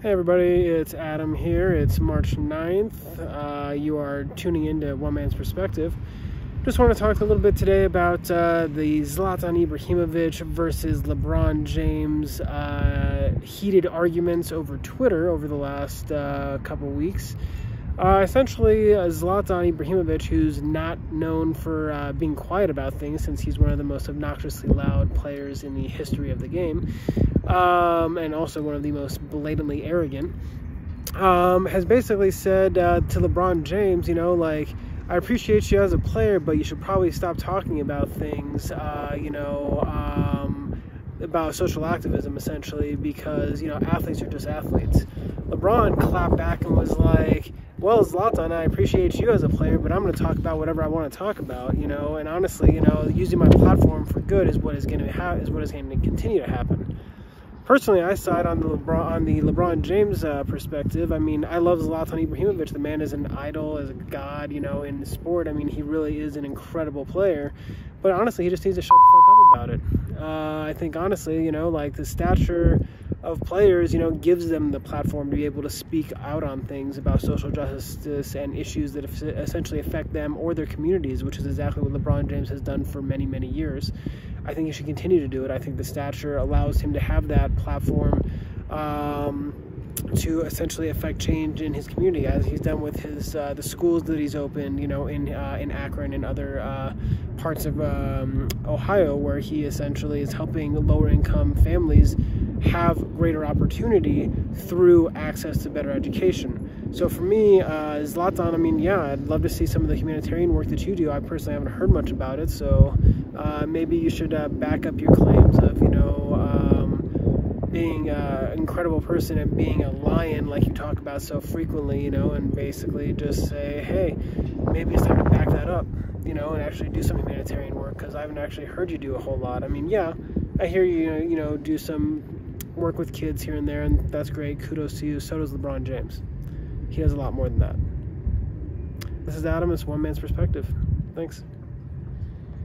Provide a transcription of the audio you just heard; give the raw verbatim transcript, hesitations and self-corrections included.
Hey everybody, it's Adam here. It's March ninth. Uh, you are tuning into One Man's Perspective. Just want to talk a little bit today about uh, the Zlatan Ibrahimovic versus LeBron James uh, heated arguments over Twitter over the last uh, couple weeks. Uh, essentially, uh, Zlatan Ibrahimovic, who's not known for uh, being quiet about things since he's one of the most obnoxiously loud players in the history of the game, um, and also one of the most blatantly arrogant, um, has basically said uh, to LeBron James, you know, like, I appreciate you as a player, but you should probably stop talking about things, uh, you know, um, about social activism, essentially, because, you know, athletes are just athletes. LeBron clapped back and was like, well, Zlatan, I appreciate you as a player, but I'm going to talk about whatever I want to talk about, you know. And honestly, you know, using my platform for good is what is going to ha- is what is going to continue to happen. Personally, I side on the LeBron on the LeBron James uh, perspective. I mean, I love Zlatan Ibrahimovic. The man is an idol, as a god, you know, in sport. I mean, he really is an incredible player. But honestly, he just needs to shut the fuck up about it. Uh, I think honestly, you know, like the stature of players, you know, gives them the platform to be able to speak out on things about social justice and issues that essentially affect them or their communities, which is exactly what LeBron James has done for many, many years. I think he should continue to do it. I think the stature allows him to have that platform um, to essentially affect change in his community, as he's done with his uh, the schools that he's opened, you know, in uh, in Akron and other uh, parts of um, Ohio, where he essentially is helping lower-income families have greater opportunity through access to better education. So for me, uh, Zlatan, I mean, yeah, I'd love to see some of the humanitarian work that you do. I personally haven't heard much about it, so uh, maybe you should uh, back up your claims of, you know, um, being uh, an incredible person and being a lion like you talk about so frequently, you know, and basically just say, hey, maybe it's time to back that up, you know, and actually do some humanitarian work, because I haven't actually heard you do a whole lot. I mean, yeah, I hear you, you know, do some work with kids here and there, and that's great. Kudos to you. So does LeBron James. He does a lot more than that. This is Adam. It's One Man's Perspective. Thanks.